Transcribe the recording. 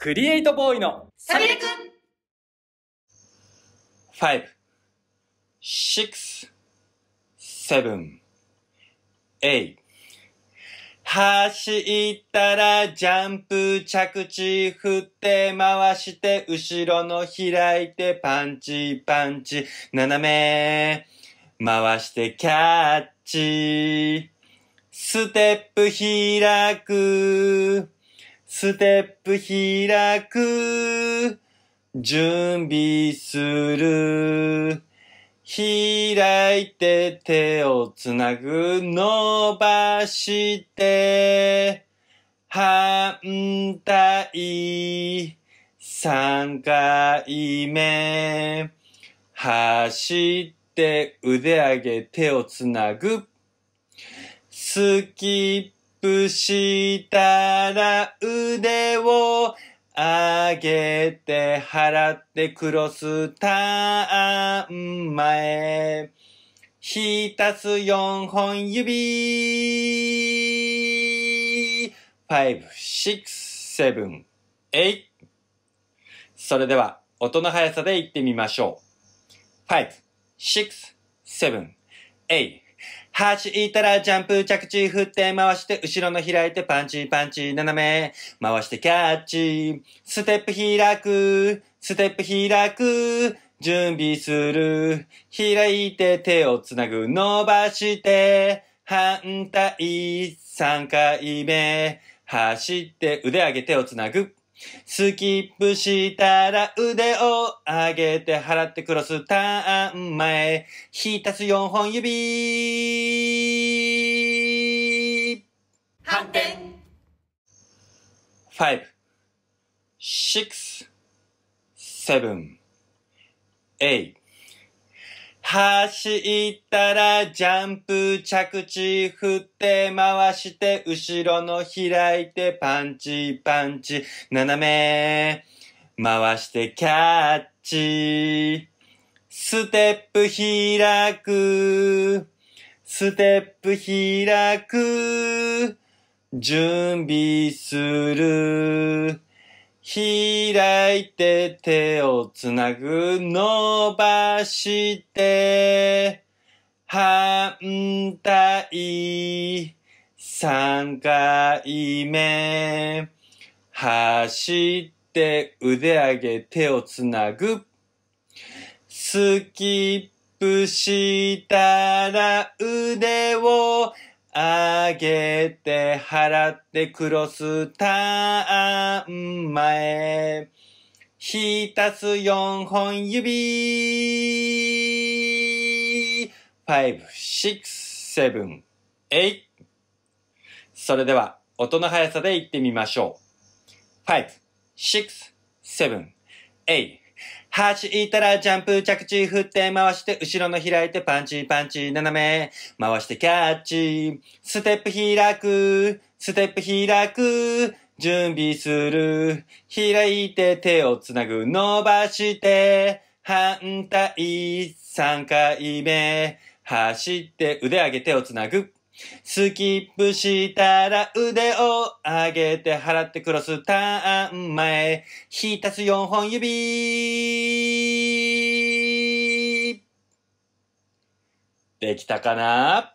クリエイトボーイのさびれくん 5、6、7、8 走ったらジャンプ着地振って回して後ろの開いてパンチパンチ斜め回してキャッチステップ開くステップ開く準備する開いて手をつなぐ伸ばして反対3回目走って腕上げ手をつなぐスキップしたら腕を上げて払ってクロスターン前ひたす4本指 5、6、7、8 それでは音の速さでいってみましょう 5、6、7、8走ったらジャンプ着地振って回して後ろの開いてパンチパンチ斜め回してキャッチステップ開くステップ開く準備する開いて手をつなぐ伸ばして反対3回目走って腕上げ手をつなぐスキップしたら腕を上げて払ってクロスターン前ひたす4本指反転 5、6、7、8走ったらジャンプ着地振って回して後ろの開いてパンチパンチ斜め回してキャッチステップ開くステップ開く準備する開いて手をつなぐ伸ばして反対3回目走って腕上げ手をつなぐスキップしたら腕を上げて払ってクロスターン前ひたす4本指 5、6、7、8 それでは音の速さでいってみましょう 5、6、7、8走ったらジャンプ着地振って回して後ろの開いてパンチパンチ斜め回してキャッチステップ開くステップ開く準備する開いて手をつなぐ伸ばして反対3回目走って腕上げ手をつなぐスキップしたら腕を上げて払ってクロスターン前ひたす4本指できたかな？